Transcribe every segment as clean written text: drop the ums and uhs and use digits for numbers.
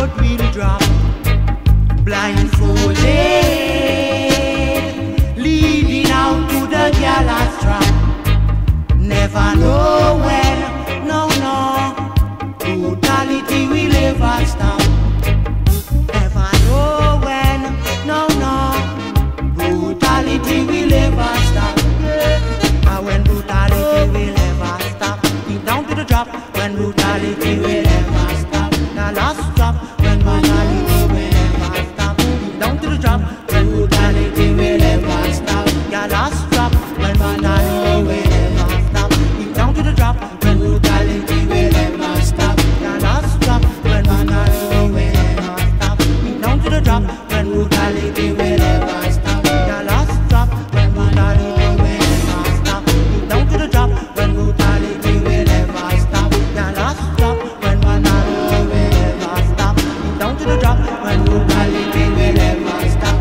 road will drop. Blindfolded, leading out to the gallows trap. Never know when, no, no, brutality will ever stop. Never know when, no, no, brutality will ever stop. And when brutality will ever stop, deep down to the drop. When brutality will ever stop, the last drop. When brutality will ever stop, deep down to the drop. When brutality will ever stop, the last drop. When brutality will ever stop, deep down to the drop. When brutality will ever stop, the last drop. When brutality will ever stop, deep down to the drop. When brutality will ever stop, the last drop. When brutality will ever stop, deep down to the drop. When brutality will ever stop, the last drop. When brutality will ever stop, deep down to the drop. When brutality will ever stop.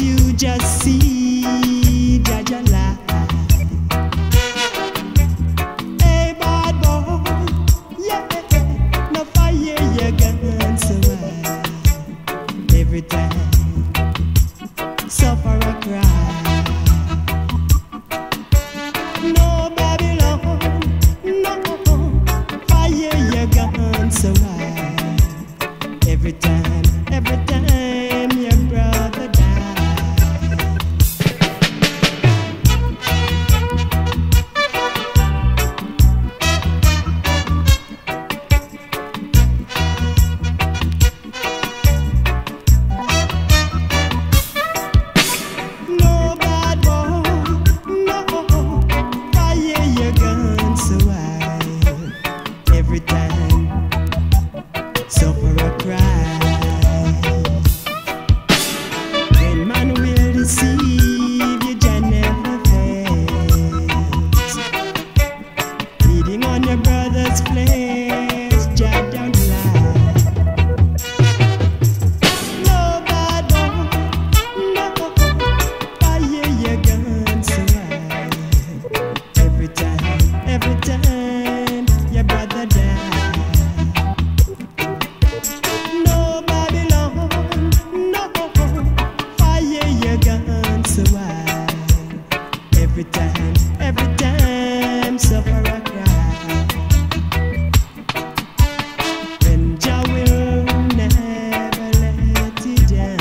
you just see Jaja lie. Hey bad boy, yeah, no fire you can't survive. Every time suffer a cry. No Babylon, no fire you can't survive. Every time. Every time, suffer a cry. Then Jah will never let you down.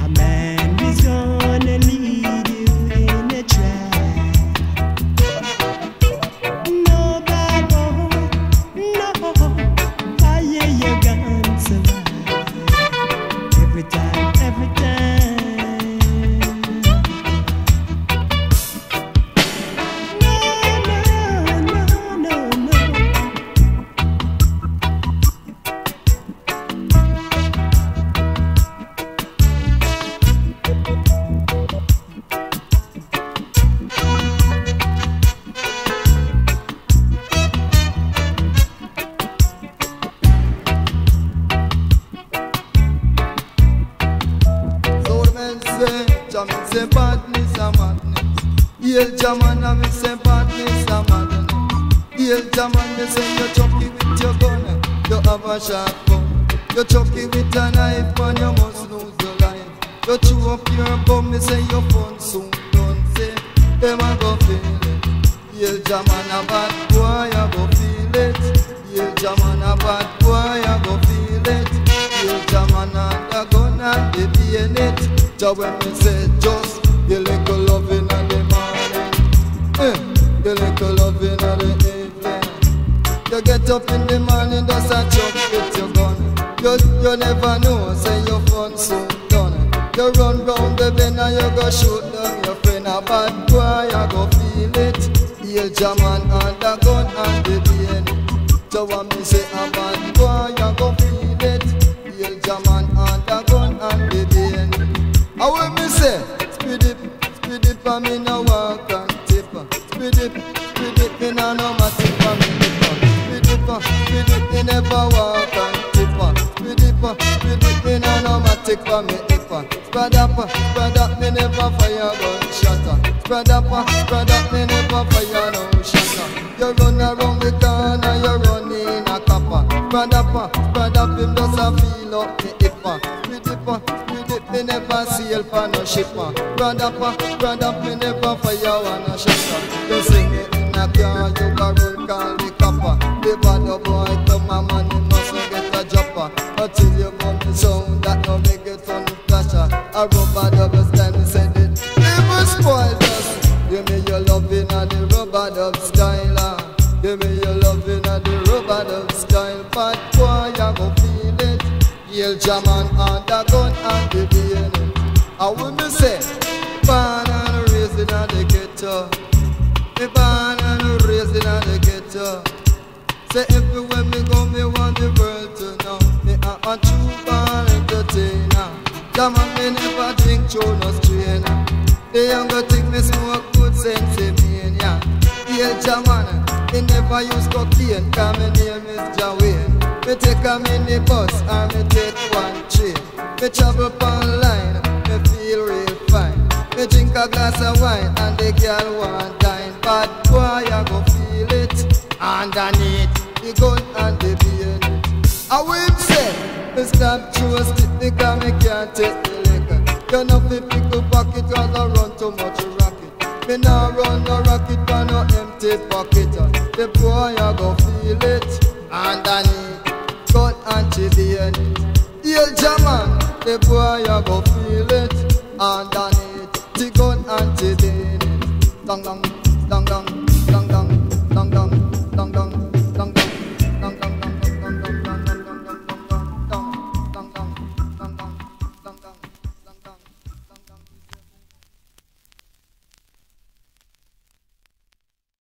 A man is gonna lead you in a trap. No bad boy, no fire you can't survive. Every time. Jamin say badness a madness. Yell Jaman a me say badness a madness. Yell Jaman me say you chucky with your gun. You have a sharp gun. You chucky with a knife and you must lose your life. You chew up your bum, me say your phone soon done. Say them a go feel it. Yell Jaman a bad boy, you go feel it. Yell Jaman a bad boy, you go feel it. Yell Jaman a gun and they be in it. When we say just the little loving of the morning, the little loving of the evening. You get up in the morning, that's a chop with your gun. You never know, say your fun so done. You run round the bend and you go shoot down your friend. A bad boy, you go feel it. He'll jam and the gun and the DNA. So when we say a bad boy, you go feel it. He'll jam and the gun and the DNA. I will me say, speed it for me no walk and tipper. Speed it me no matter for me tipper. Speed it me never walk and tipper. Speed it me no matter for me tipper. Spread up me never fire gun shatter. Spread up me never fire no shatter. You run around the corner, you run in a copper. Spread up him just a feel up the tipper. Me never sail for no shipper. Brand up, me never fire on a shipper. You sing it in a car, you go roll, call the copper. The bad boy to my man, you must not get a jumper. Until you come to sound that no make it on the flasher. A rubber dub style, me said it. They must spoil us. Give me your loving and the rubber dub style. Give me your loving and the rubber dub style. Bad boy, you go feel it. Yell Jaman on the gun and the DNA. I will me say, born and raised in the ghetto. Me born and raised in the ghetto. Say everywhere me go, me want the world to know. Me a true born entertainer. Jaman me never drink through no strain. The younger think me smoke good sense in me. Yell Jaman, me never use cocaine. Cause me name is Jawin. Me take a mini bus and me take one trip. feel. Me travel pound line, me feel real fine. Me drink a glass of wine and the girl want dine. Bad boy, I go feel it underneath the gun and the beer. I will say, me stamp through a stick because me can't take the liquor. You know me pick up pocket, rather run too much rocket. Me now run no rocket, but no empty pocket. The boy, I go feel it underneath gun and the beer. Jaman, the boy, you go feel it underneath.